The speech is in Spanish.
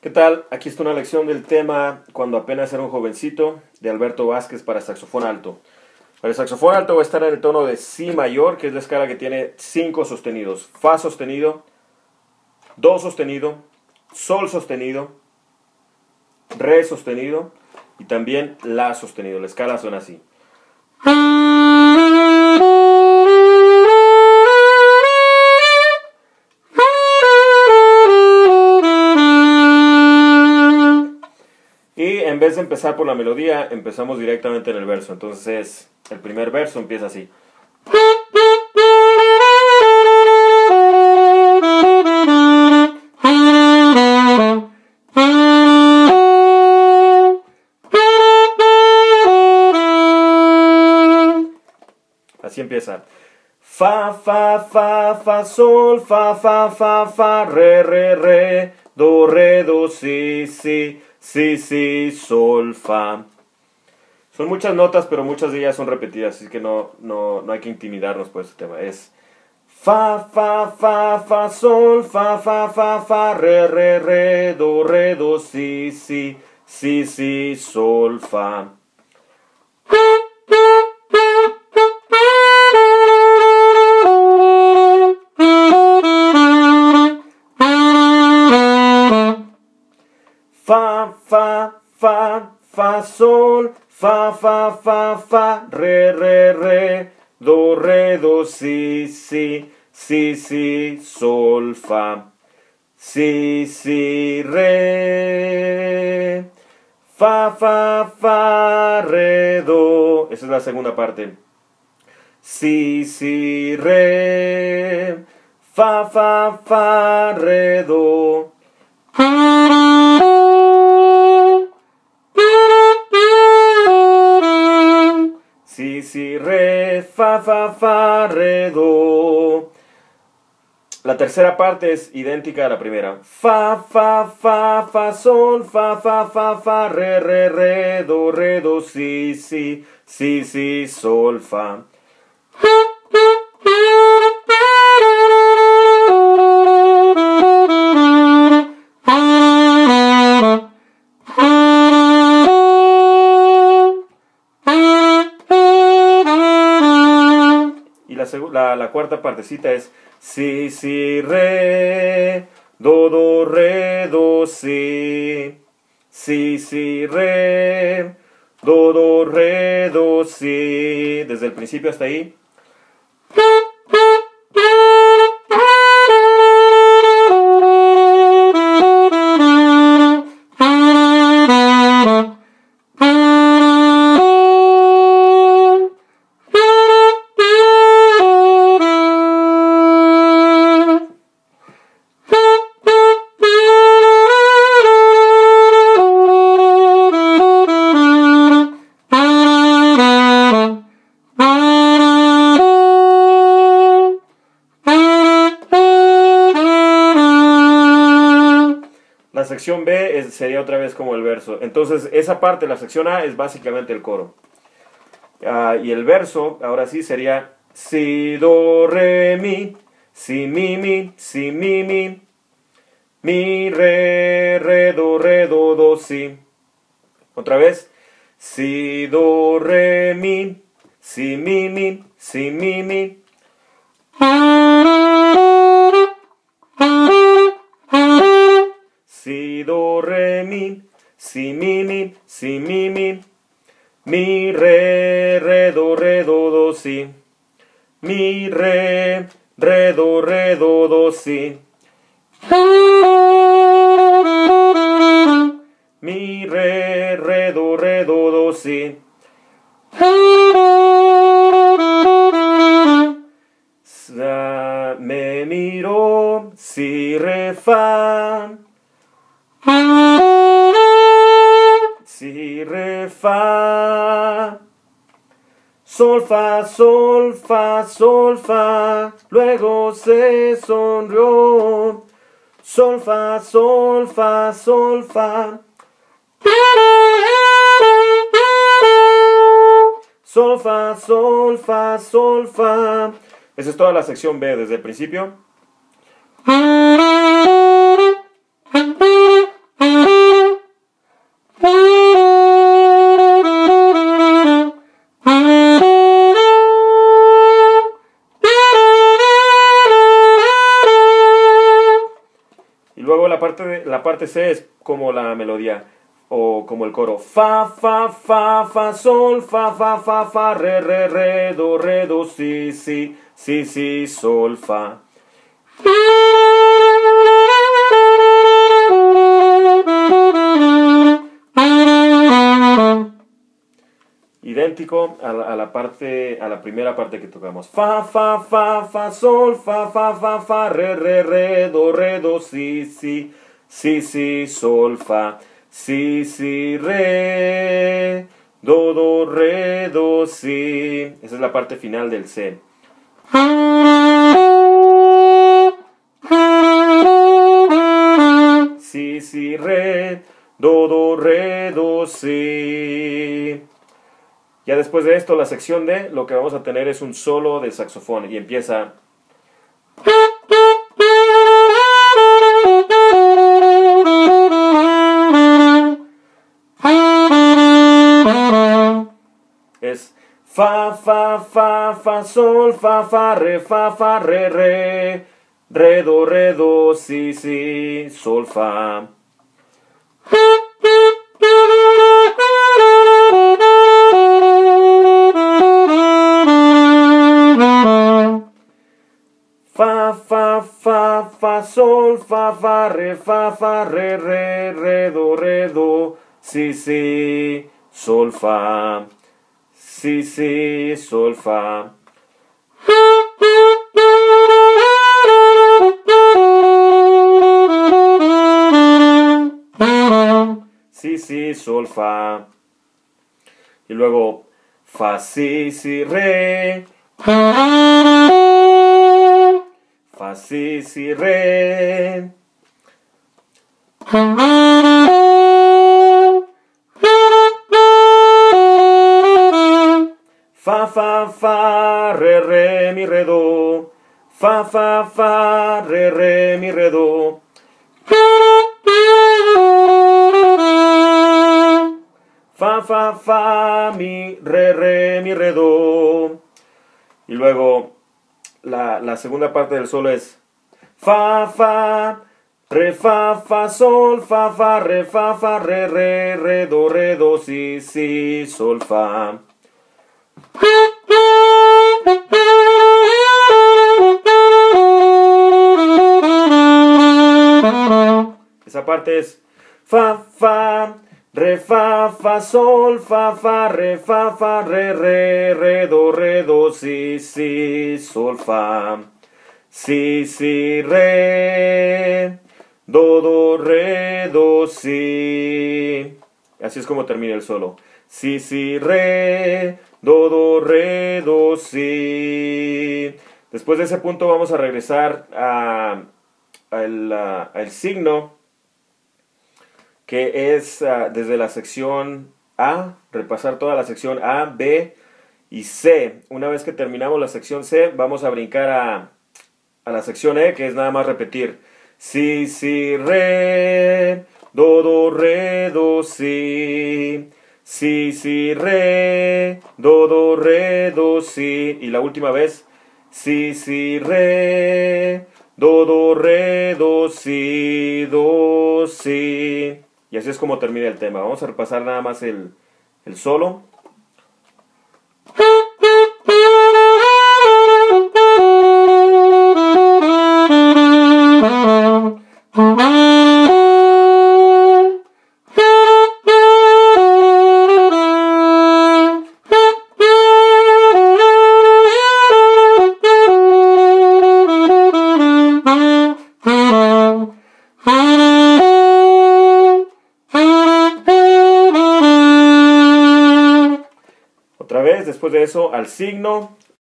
¿Qué tal? Aquí está una lección del tema Cuando apenas era un jovencito de Alberto Vázquez para saxofón alto. Para el saxofón alto va a estar en el tono de Si mayor, que es la escala que tiene 5 sostenidos. Fa sostenido, Do sostenido, Sol sostenido, Re sostenido y también La sostenido. La escala suena así. Y en vez de empezar por la melodía, empezamos directamente en el verso. Entonces, el primer verso empieza así. Así empieza. Fa, fa, fa, fa, sol, fa, fa, fa, fa, re, re, re, do, re, do, si, si. Si, si, sol, fa. Son muchas notas, pero muchas de ellas son repetidas, así que no hay que intimidarnos por este tema. Es fa, fa, fa, fa, sol, fa, fa, fa, fa, re, re, re, do, si, si, si, si, sol, fa. Fa, fa, fa, fa, sol, fa, fa, fa, fa, re, re, re, do, si, si, si, si, sol, fa, si, si, re, fa, fa, fa, re, do. Esa es la segunda parte. Si, si, re, fa, fa, fa, re, do. Si, si, re, fa, fa, fa, re, do. La tercera parte es idéntica a la primera. Fa, fa, fa, fa, sol, fa, fa, fa, fa, re, re, do, si, si, si, si, sol, fa. La cuarta partecita es si, si, re, do, re, do, si, si, si, re, do, re, do, si, desde el principio hasta ahí. La sección B sería otra vez como el verso. Entonces esa parte, la sección A, es básicamente el coro. Y el verso, ahora sí, sería si, do, re, mi, si, mi, mi, mi, re, do, si. Otra vez, si, do, re, mi, si, mi, mi, si, mi, mi. Si, do, re, mi, si, mi, mi, si, mi, mi, mi, re, do, si, mi, re, do, si, mi, re, do, si, me miró, si, re, fa. Si, re, fa, sol, fa, sol, fa, sol, fa, luego se sonrió, sol, fa, sol, fa, sol, fa, sol, fa, sol, fa, sol, fa. Esa es toda la sección B desde el principio. la parte C es como la melodía o como el coro. Fa, fa, fa, fa, sol, fa, fa, fa, fa, re, re, re, do, re, do, si, si, si, si, sol, fa. Idéntico a la primera parte que tocamos. Fa, fa, fa, fa, sol, fa, fa, fa, fa, re, re, re, do, si, si, si, si, sol, fa, si, si, re, do, re, do, si. Esa es la parte final del C. Si, si, re, do, re, do, si. Ya después de esto, la sección D, lo que vamos a tener es un solo de saxofón. Y empieza... Es fa, fa, fa, fa, sol, fa, fa, re, re, re, do, si, si, sol, fa. Sol, fa, fa, re, do, si, si, sol, fa, si, si, sol, fa. Si, si, sol, fa. Y luego, fa, si, si, re. Fa, si, si, re. Fa, fa, fa, re, re, mi, re, do. Fa, fa, fa, re, re, mi, re, do. Fa, fa, fa, mi, re, mi, re, do. Y luego... La segunda parte del solo es fa, re, fa, sol, fa, re, do, si, si, sol, fa. Esa parte es fa, re, fa, sol, fa, re, do, si, si, sol, fa. Si, si, re, do, re, do, si. Así es como termina el solo. Si, si, re, do, re, do, si. Después de ese punto vamos a regresar al signo, que es desde la sección A, repasar toda la sección A, B y C. Una vez que terminamos la sección C, vamos a brincar a la sección E, que es nada más repetir. Si, si, re, do, re, do, si. Si, si, re, do, re, do, si. Y la última vez, si, si, re, do, re, do, si... Y así es como termina el tema. Vamos a repasar nada más el solo. Después de eso, al signo,